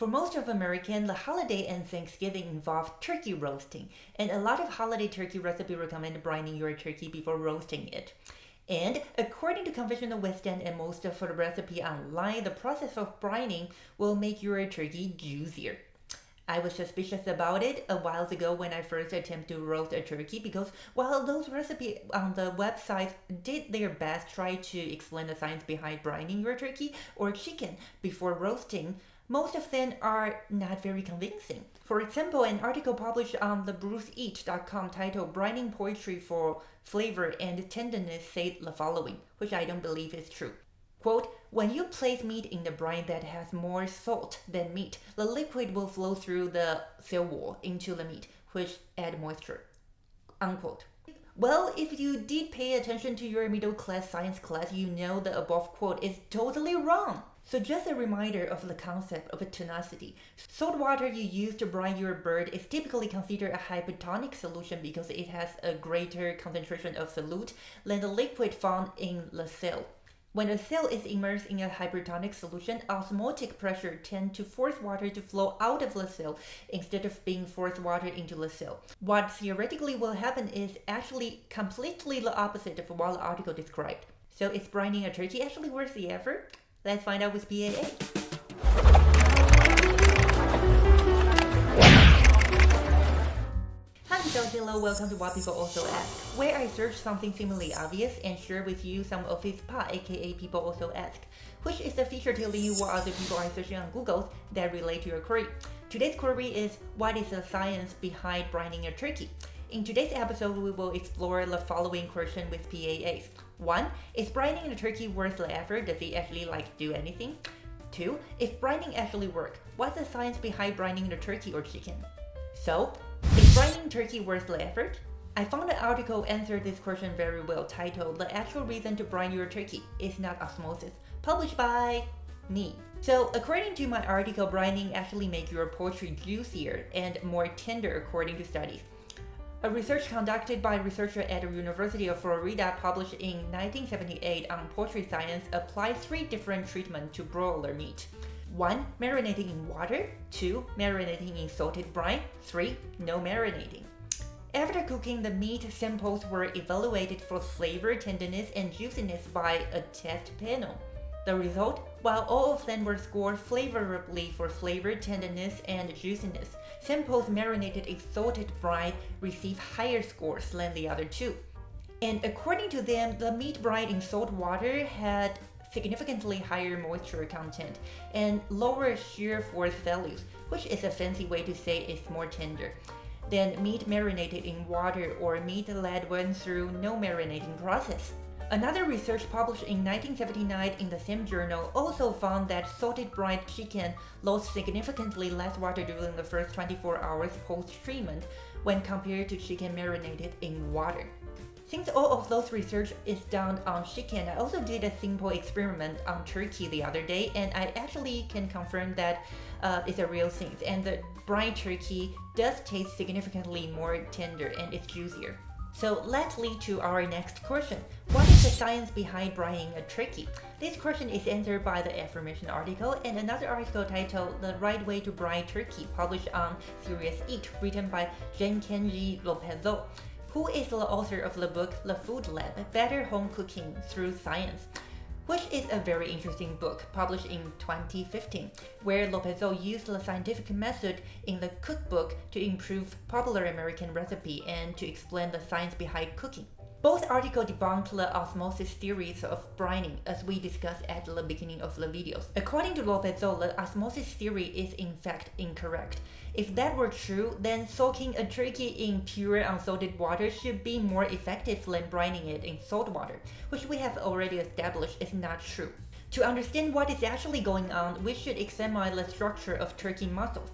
For most of Americans, the holiday and Thanksgiving involved turkey roasting, and a lot of holiday turkey recipes recommend brining your turkey before roasting it. And according to conventional wisdom and most of the recipe online, the process of brining will make your turkey juicier. I was suspicious about it a while ago when I first attempted to roast a turkey because while those recipes on the website did their best try to explain the science behind brining your turkey or chicken before roasting, most of them are not very convincing. For example, an article published on SeriousEats.com titled "Brining Poultry for Flavor and Tenderness" said the following, which I don't believe is true. Quote, "When you place meat in the brine that has more salt than meat, the liquid will flow through the cell wall into the meat, which adds moisture." Unquote. Well, if you did pay attention to your middle-class science class, you know the above quote is totally wrong. So just a reminder of the concept of tenacity. Salt water you use to brine your bird is typically considered a hypertonic solution because it has a greater concentration of solute than the liquid found in the cell. When a cell is immersed in a hypertonic solution, osmotic pressure tends to force water to flow out of the cell instead of being forced water into the cell. What theoretically will happen is actually completely the opposite of what the article described. So is brining a turkey actually worth the effort? Let's find out with PAA. Hello, welcome to What People Also Ask, where I search something seemingly obvious and share with you some of its part, aka People Also Ask, which is the feature telling you what other people are searching on Google that relate to your query. Today's query is, what is the science behind brining a turkey? In today's episode, we will explore the following question with PAAs. 1. Is brining a turkey worth the effort? Does it actually do anything? 2. If brining actually works, what's the science behind brining the turkey or chicken? So, is brining turkey worth the effort? I found an article answered this question very well, titled "The Actual Reason to Brine Your Turkey is Not Osmosis," published by me. So according to my article, brining actually makes your poultry juicier and more tender according to studies. A research conducted by researchers at the University of Florida published in 1978 on Poultry Science applied 3 different treatments to broiler meat. 1. Marinating in water. 2. Marinating in salted brine. 3. No marinating. After cooking, the meat samples were evaluated for flavor, tenderness, and juiciness by a test panel. The result? While all of them were scored favorably for flavor, tenderness, and juiciness, samples marinated in salted brine received higher scores than the other two. And according to them, the meat brine in salt water had significantly higher moisture content and lower shear force values, which is a fancy way to say it's more tender, than meat marinated in water or meat that went through no marinating process. Another research published in 1979 in the same journal also found that salted brine chicken lost significantly less water during the first 24 hours post-treatment when compared to chicken marinated in water. Since all of those research is done on chicken, I also did a simple experiment on turkey the other day, and I actually can confirm that it's a real thing, and the brine turkey does taste significantly more tender and it's juicier. So let's lead to our next question. What is the science behind brining a turkey? This question is answered by the aforementioned article and another article titled "The Right Way to Brine Turkey," published on Serious Eat, written by J. Kenji López-Alt, who is the author of the book The Food Lab, Better Home Cooking Through Science, which is a very interesting book published in 2015, where López-Alt used the scientific method in the cookbook to improve popular American recipe and to explain the science behind cooking. Both articles debunked the osmosis theories of brining, as we discussed at the beginning of the videos. According to López-Alt, the osmosis theory is in fact incorrect. If that were true, then soaking a turkey in pure unsalted water should be more effective than brining it in salt water, which we have already established is not true. To understand what is actually going on, we should examine the structure of turkey muscles.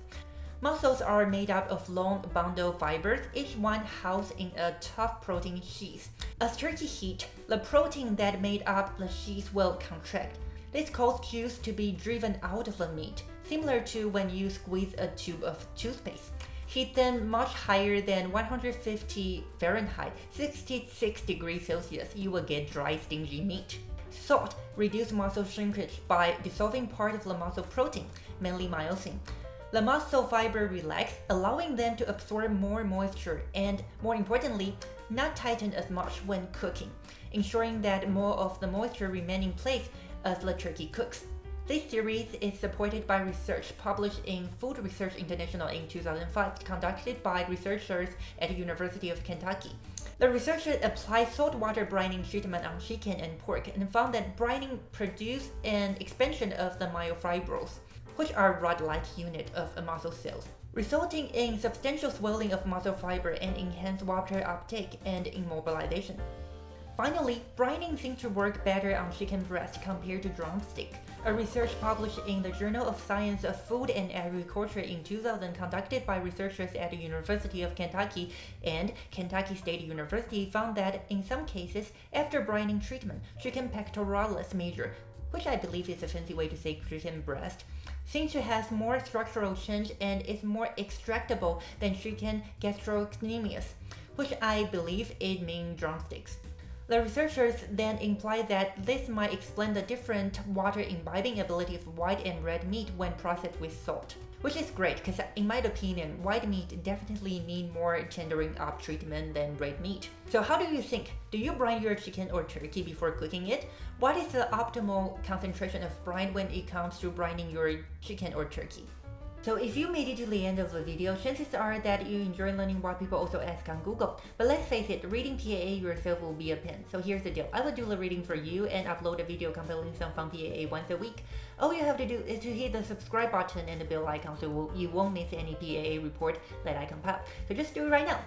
Muscles are made up of long bundle fibers, each one housed in a tough protein sheath. As turkey heats, the protein that made up the sheath will contract. This causes juice to be driven out of the meat, similar to when you squeeze a tube of toothpaste. Heat then much higher than 150 Fahrenheit, 66 degrees Celsius, you will get dry, stingy meat. Salt reduces muscle shrinkage by dissolving part of the muscle protein, mainly myosin. The muscle fiber relax, allowing them to absorb more moisture and, more importantly, not tighten as much when cooking, ensuring that more of the moisture remains in place as the turkey cooks. This series is supported by research published in Food Research International in 2005, conducted by researchers at the University of Kentucky. The researchers applied saltwater brining treatment on chicken and pork and found that brining produced an expansion of the myofibrils, which are rod-like units of muscle cells, resulting in substantial swelling of muscle fiber and enhanced water uptake and immobilization. Finally, brining seems to work better on chicken breast compared to drumstick. A research published in the Journal of Science of Food and Agriculture in 2000, conducted by researchers at the University of Kentucky and Kentucky State University, found that in some cases, after brining treatment, chicken pectoralis major, which I believe is a fancy way to say chicken breast, seems to have more structural change and is more extractable than chicken gastrocnemius, which I believe it means drumsticks. The researchers then implied that this might explain the different water imbibing ability of white and red meat when processed with salt. Which is great, because in my opinion, white meat definitely needs more tendering up treatment than red meat. So how do you think? Do you brine your chicken or turkey before cooking it? What is the optimal concentration of brine when it comes to brining your chicken or turkey? So if you made it to the end of the video, chances are that you enjoy learning what people also ask on Google. But let's face it, reading PAA yourself will be a pain. So here's the deal, I will do the reading for you and upload a video compiling some fun PAA once a week. All you have to do is to hit the subscribe button and the bell icon so you won't miss any PAA report that I compile. So just do it right now.